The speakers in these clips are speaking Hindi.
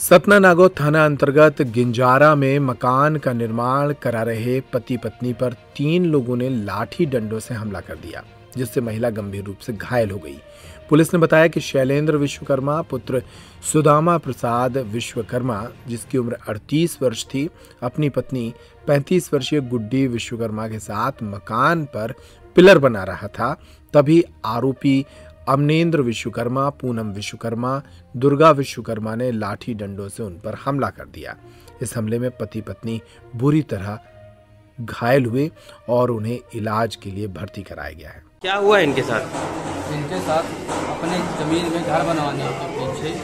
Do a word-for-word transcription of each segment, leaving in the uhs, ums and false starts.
सतना नागौद थाना अंतर्गत गिंजारा में मकान का निर्माण करा रहे पति पत्नी पर तीन लोगों ने लाठी डंडों से हमला कर दिया, जिससे महिला गंभीर रूप से घायल हो गई। पुलिस ने बताया कि शैलेंद्र विश्वकर्मा पुत्र सुदामा प्रसाद विश्वकर्मा, जिसकी उम्र अड़तीस वर्ष थी, अपनी पत्नी पैंतीस वर्षीय गुड्डी विश्वकर्मा के साथ मकान पर पिलर बना रहा था। तभी आरोपी अमरेंद्र विश्वकर्मा, पूनम विश्वकर्मा, दुर्गा विश्वकर्मा ने लाठी डंडों से उन पर हमला कर दिया। इस हमले में पति पत्नी बुरी तरह घायल हुए और उन्हें इलाज के लिए भर्ती कराया गया है। क्या हुआ इनके साथ? इनके साथ अपने जमीन में घर बनवाने के पीछे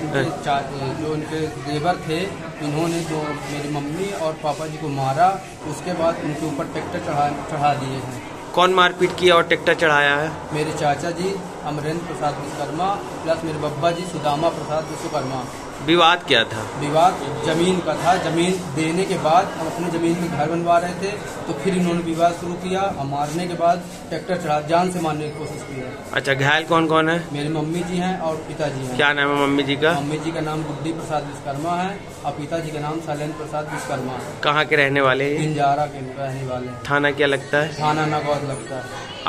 जो इनके लेबर थे, इन्होंने जो मेरी मम्मी और पापा जी को मारा, उसके बाद उनके ऊपर ट्रैक्टर चढ़ा चढ़ा दिए हैं। कौन मारपीट किया और ट्रैक्टर चढ़ाया है? मेरे चाचा जी अमरेंद्र प्रसाद विश्वकर्मा प्लस मेरे बब्बा जी सुदामा प्रसाद विश्वकर्मा। विवाद क्या था? विवाद जमीन का था। जमीन देने के बाद हम अपने जमीन में घर बनवा रहे थे, तो फिर इन्होंने विवाद शुरू किया और मारने के बाद ट्रैक्टर चढ़ा जान से मारने की कोशिश की है। अच्छा, घायल कौन कौन है? मेरी मम्मी जी हैं और पिताजी हैं। क्या नाम है मम्मी जी का? मम्मी जी का नाम बुद्धि प्रसाद विश्वकर्मा है और पिताजी का नाम शैलेंद्र प्रसाद विश्वकर्मा है। कहाँ के रहने वाले? गिंजारा के रहने वाले। थाना क्या लगता है? थाना नागौद लगता है।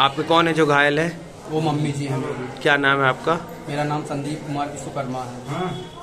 आपके कौन है जो घायल है? वो मम्मी जी है मेरी। क्या नाम है आपका? मेरा नाम संदीप कुमार विश्वकर्मा है।